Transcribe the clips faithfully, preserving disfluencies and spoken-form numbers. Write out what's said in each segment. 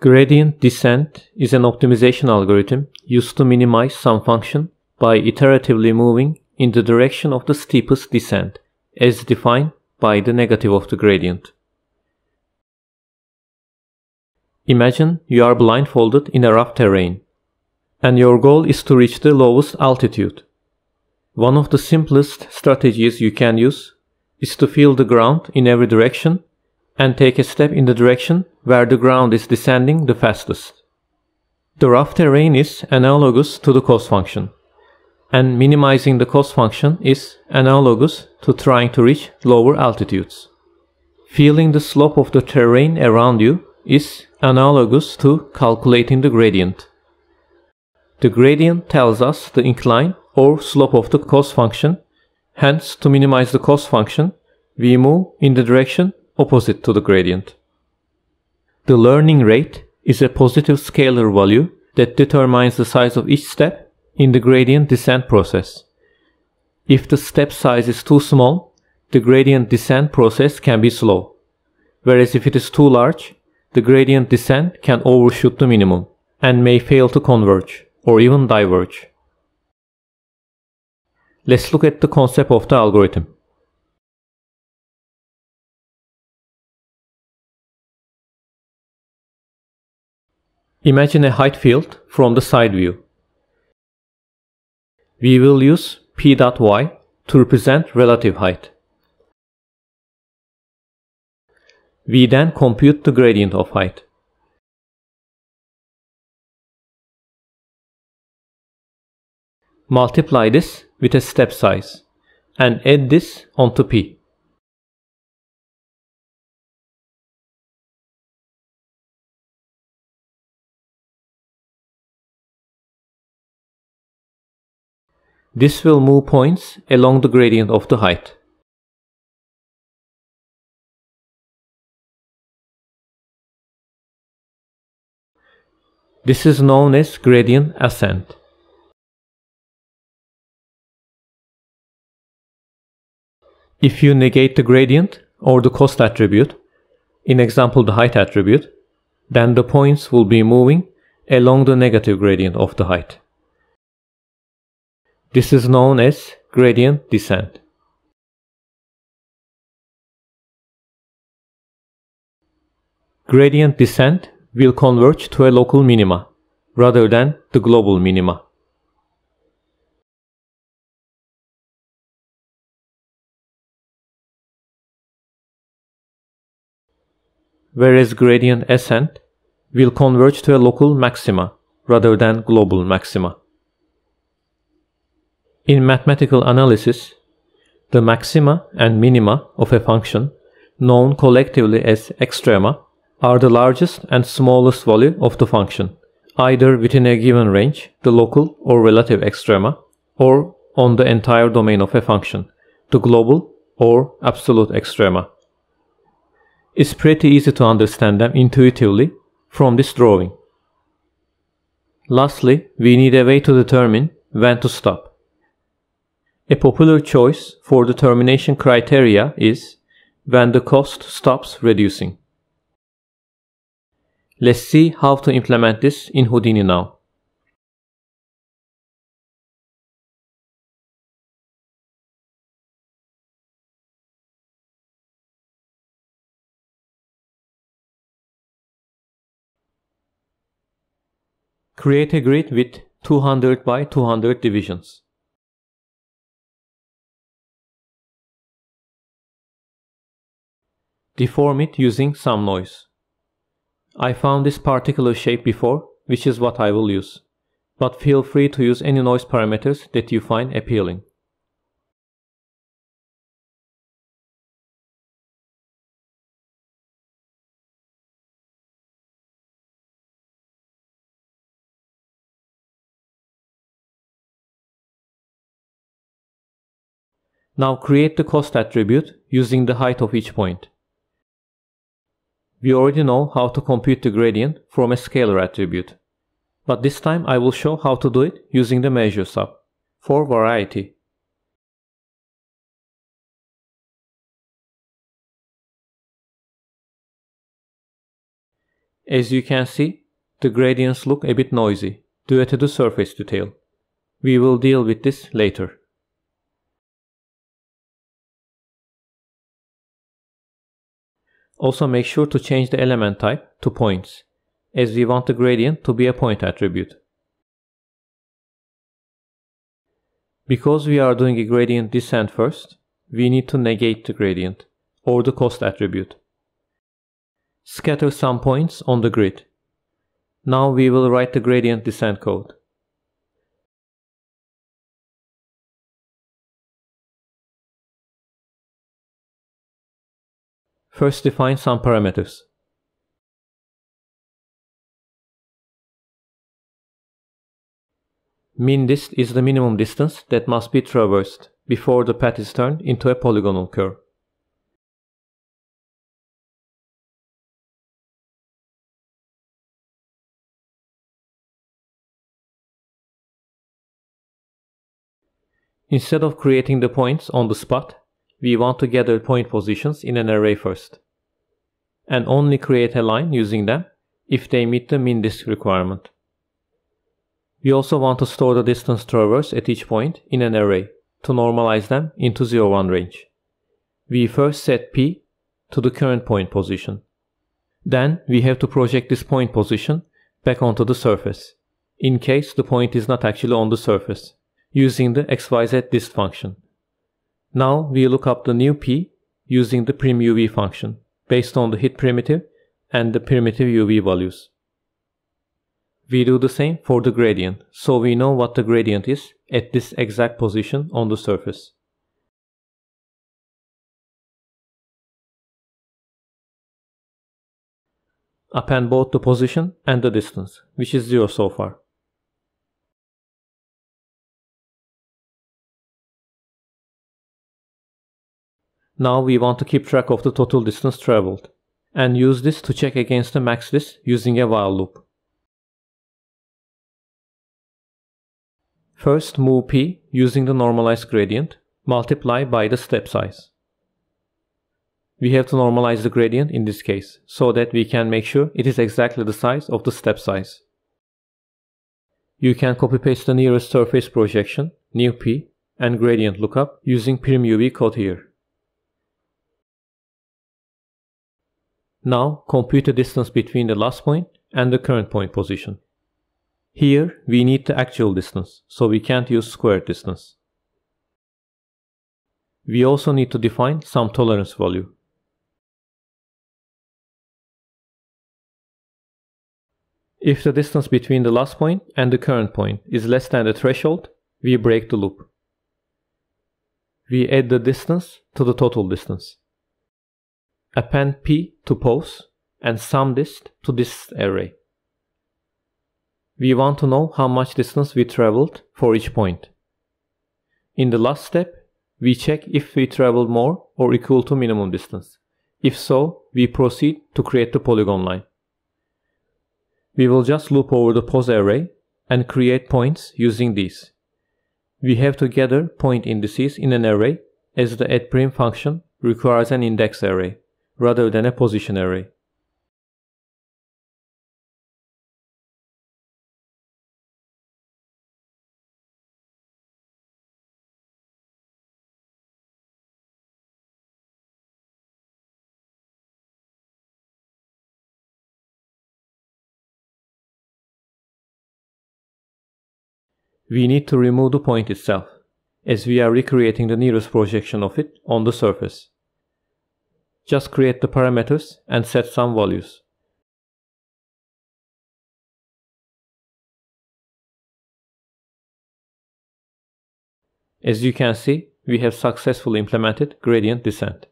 Gradient descent is an optimization algorithm used to minimize some function by iteratively moving in the direction of the steepest descent, as defined by the negative of the gradient. Imagine you are blindfolded in a rough terrain, and your goal is to reach the lowest altitude. One of the simplest strategies you can use is to feel the ground in every direction and take a step in the direction where the ground is descending the fastest. The rough terrain is analogous to the cos function, and minimizing the cos function is analogous to trying to reach lower altitudes. Feeling the slope of the terrain around you is analogous to calculating the gradient. The gradient tells us the incline or slope of the cos function, hence to minimize the cos function, we move in the direction opposite to the gradient. The learning rate is a positive scalar value that determines the size of each step in the gradient descent process. If the step size is too small, the gradient descent process can be slow, whereas if it is too large, the gradient descent can overshoot the minimum and may fail to converge or even diverge. Let's look at the concept of the algorithm. Imagine a height field from the side view. We will use P.Y to represent relative height. We then compute the gradient of height. Multiply this with a step size and add this onto P. This will move points along the gradient of the height. This is known as gradient ascent. If you negate the gradient or the cost attribute, in example the height attribute, then the points will be moving along the negative gradient of the height. This is known as gradient descent. Gradient descent will converge to a local minima rather than the global minima. Whereas gradient ascent will converge to a local maxima rather than global maxima. In mathematical analysis, the maxima and minima of a function, known collectively as extrema, are the largest and smallest value of the function, either within a given range, the local or relative extrema, or on the entire domain of a function, the global or absolute extrema. It's pretty easy to understand them intuitively from this drawing. Lastly, we need a way to determine when to stop. A popular choice for the termination criteria is when the cost stops reducing. Let's see how to implement this in Houdini now. Create a grid with two hundred by two hundred divisions. Deform it using some noise. I found this particular shape before, which is what I will use, but feel free to use any noise parameters that you find appealing. Now create the cost attribute using the height of each point. We already know how to compute the gradient from a scalar attribute, but this time I will show how to do it using the measure sub, for variety. As you can see, the gradients look a bit noisy due to the surface detail. We will deal with this later. Also make sure to change the element type to points, as we want the gradient to be a point attribute. Because we are doing a gradient descent first, we need to negate the gradient, or the cost attribute. Scatter some points on the grid. Now we will write the gradient descent code. First, define some parameters. Min dist is the minimum distance that must be traversed before the path is turned into a polygonal curve. Instead of creating the points on the spot, we want to gather point positions in an array first, and only create a line using them if they meet the min dist requirement. We also want to store the distance traversed at each point in an array to normalize them into zero one range. We first set P to the current point position. Then we have to project this point position back onto the surface, in case the point is not actually on the surface, using the xyz dist function. Now we look up the new P using the primUV function based on the hit primitive and the primitive U V values. We do the same for the gradient, so we know what the gradient is at this exact position on the surface. Append both the position and the distance, which is zero so far. Now we want to keep track of the total distance traveled, and use this to check against the max dist using a while loop. First move P using the normalized gradient, multiply by the step size. We have to normalize the gradient in this case, so that we can make sure it is exactly the size of the step size. You can copy paste the nearest surface projection, new P, and gradient lookup using primUV code here. Now compute the distance between the last point and the current point position. Here we need the actual distance, so we can't use squared distance. We also need to define some tolerance value. If the distance between the last point and the current point is less than the threshold, we break the loop. We add the distance to the total distance. Append P to pose and sum dist to dist array. We want to know how much distance we traveled for each point. In the last step, we check if we traveled more or equal to minimum distance. If so, we proceed to create the polygon line. We will just loop over the pose array and create points using these. We have to gather point indices in an array, as the addPrim function requires an index array rather than a position array. We need to remove the point itself, as we are recreating the nearest projection of it on the surface. Just create the parameters and set some values. As you can see, we have successfully implemented gradient descent.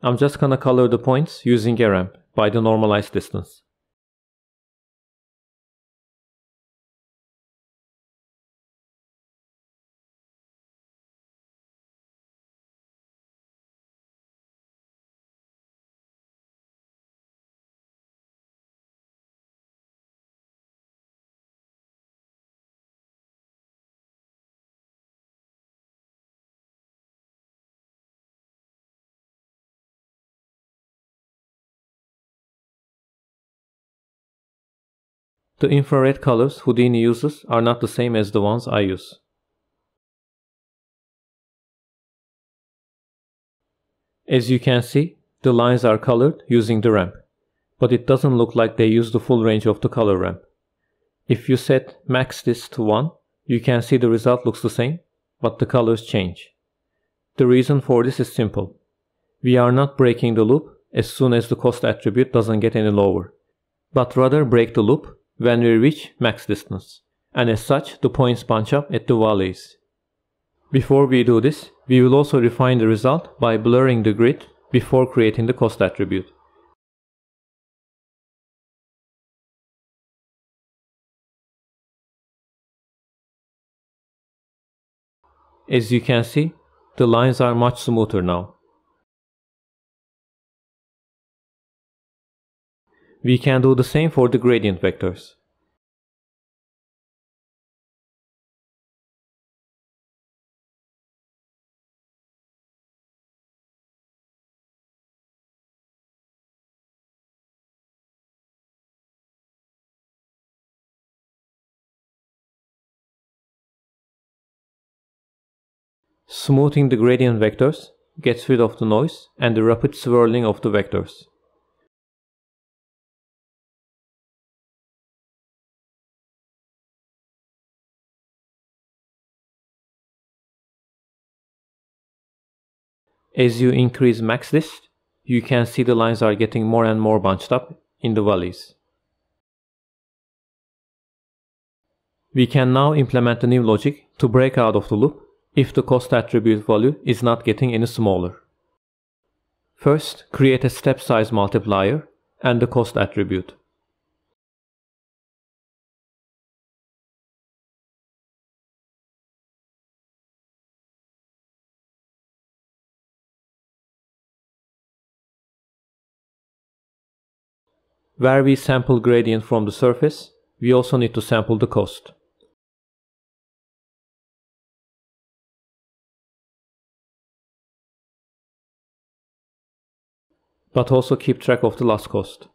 I'm just gonna color the points using a ramp by the normalized distance. The infrared colors Houdini uses are not the same as the ones I use. As you can see, the lines are colored using the ramp, but it doesn't look like they use the full range of the color ramp. If you set max this to one, you can see the result looks the same, but the colors change. The reason for this is simple. We are not breaking the loop as soon as the cost attribute doesn't get any lower, but rather break the loop when we reach max distance, and as such the points bunch up at the valleys. Before we do this, we will also refine the result by blurring the grid before creating the cost attribute. As you can see, the lines are much smoother now. We can do the same for the gradient vectors. Smoothing the gradient vectors gets rid of the noise and the rapid swirling of the vectors. As you increase max dist, you can see the lines are getting more and more bunched up in the valleys. We can now implement the new logic to break out of the loop if the cost attribute value is not getting any smaller. First, create a step size multiplier and the cost attribute. Where we sample gradient from the surface, we also need to sample the cost. But also keep track of the last cost.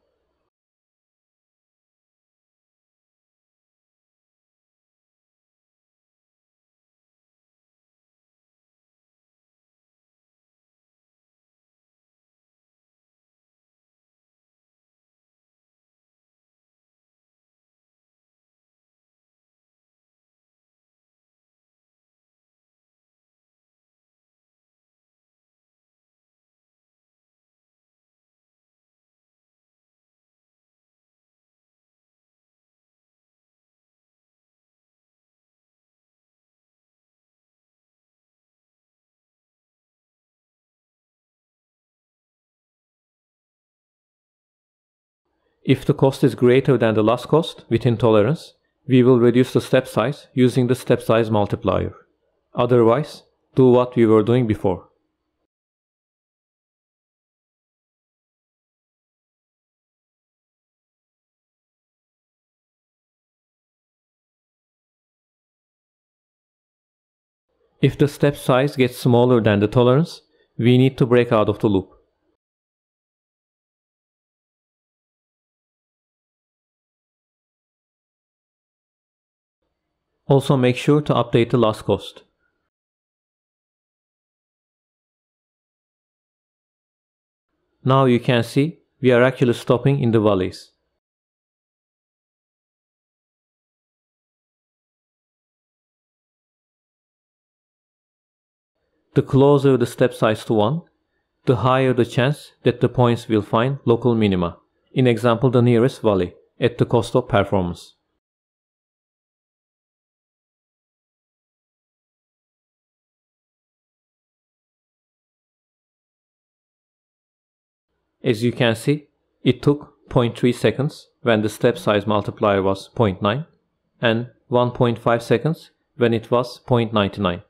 If the cost is greater than the last cost within tolerance, we will reduce the step size using the step size multiplier. Otherwise, do what we were doing before. If the step size gets smaller than the tolerance, we need to break out of the loop. Also make sure to update the last cost. Now you can see we are actually stopping in the valleys. The closer the step size to one, the higher the chance that the points will find local minima, in example the nearest valley, at the cost of performance. As you can see, it took zero point three seconds when the step size multiplier was zero point nine and one point five seconds when it was zero point nine nine.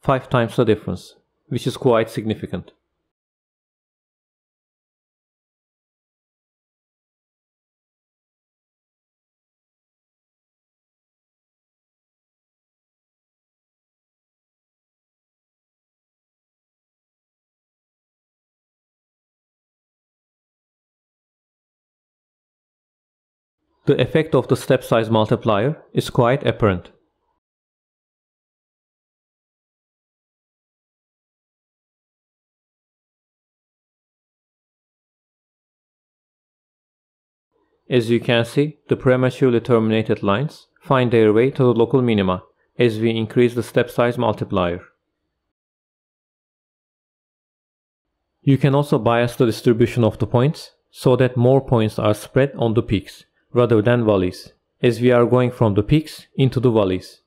Five times the difference, which is quite significant. the effect of the step size multiplier is quite apparent. As you can see, the prematurely terminated lines find their way to the local minima as we increase the step size multiplier. You can also bias the distribution of the points so that more points are spread on the peaks rather than valleys, as we are going from the peaks into the valleys.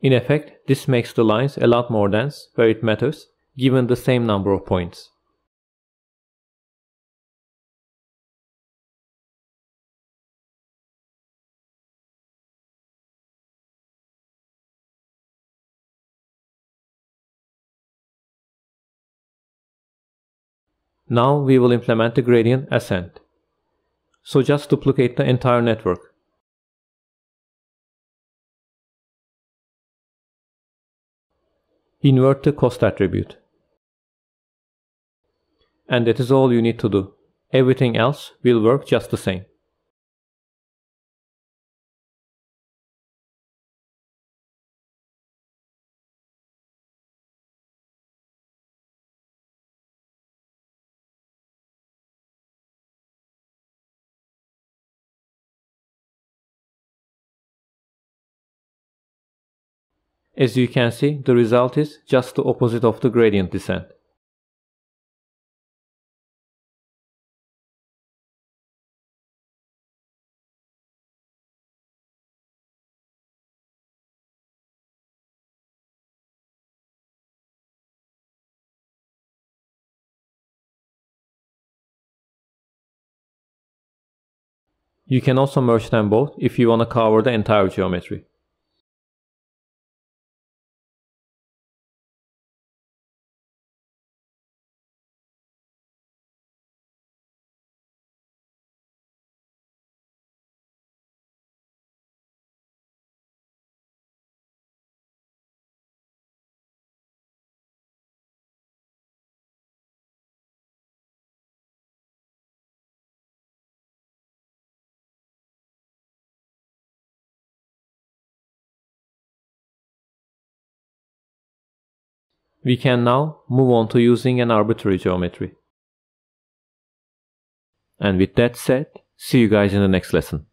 In effect, this makes the lines a lot more dense where it matters, given the same number of points. Now we will implement the gradient ascent. So just duplicate the entire network. Invert the cost attribute. And that is all you need to do. Everything else will work just the same. As you can see, the result is just the opposite of the gradient descent. You can also merge them both if you want to cover the entire geometry. We can now move on to using an arbitrary geometry. And with that said, see you guys in the next lesson.